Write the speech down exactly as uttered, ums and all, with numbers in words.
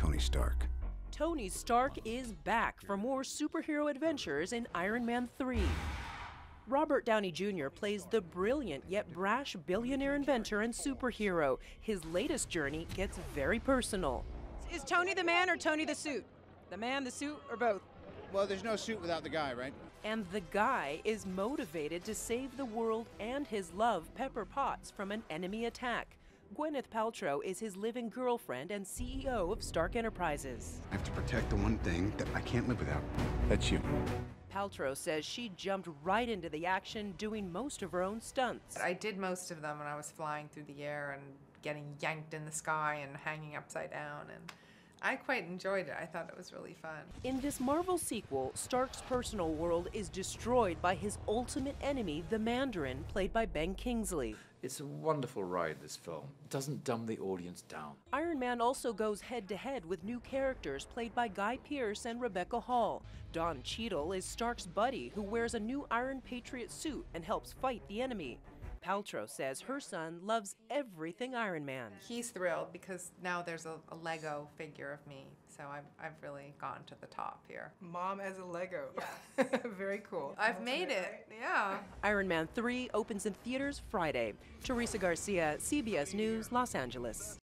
Tony Stark. Tony Stark is back for more superhero adventures in Iron Man three. Robert Downey Junior plays the brilliant yet brash billionaire inventor and superhero. His latest journey gets very personal. Is Tony the man or Tony the suit? The man, the suit, or both? Well, there's no suit without the guy, right? And the guy is motivated to save the world and his love, Pepper Potts, from an enemy attack. Gwyneth Paltrow is his live-in girlfriend and C E O of Stark Enterprises. I have to protect the one thing that I can't live without. That's you. Paltrow says she jumped right into the action, doing most of her own stunts. I did most of them when I was flying through the air and getting yanked in the sky and hanging upside down, and I quite enjoyed it. I thought it was really fun. In this Marvel sequel, Stark's personal world is destroyed by his ultimate enemy, the Mandarin, played by Ben Kingsley. It's a wonderful ride, this film. It doesn't dumb the audience down. Iron Man also goes head-to-head with new characters played by Guy Pearce and Rebecca Hall. Don Cheadle is Stark's buddy who wears a new Iron Patriot suit and helps fight the enemy. Paltrow says her son loves everything Iron Man. He's thrilled because now there's a, a Lego figure of me, so I've, I've really gone to the top here. Mom as a Lego. Yeah. Very cool. I've That's made it, right? Yeah. Iron Man three opens in theaters Friday. Teresa Garcia, C B S News, Los Angeles.